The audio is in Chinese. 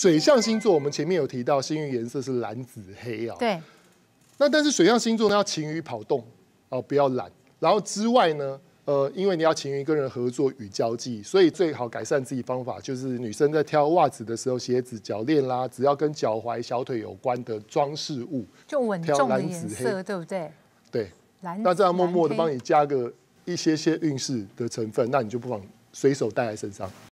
水象星座我们前面有提到，幸运颜色是蓝、紫、黑啊。对。那但是水象星座呢，要勤于跑动哦，不要懒。然后之外呢，因为你要勤于跟人合作与交际，所以最好改善自己方法就是女生在挑袜子的时候，鞋子、脚链啦，只要跟脚踝、小腿有关的装饰物，就稳重的颜色，对不对？对。 那这样默默的帮你加个一些运势的成分，那你就不妨随手带在身上。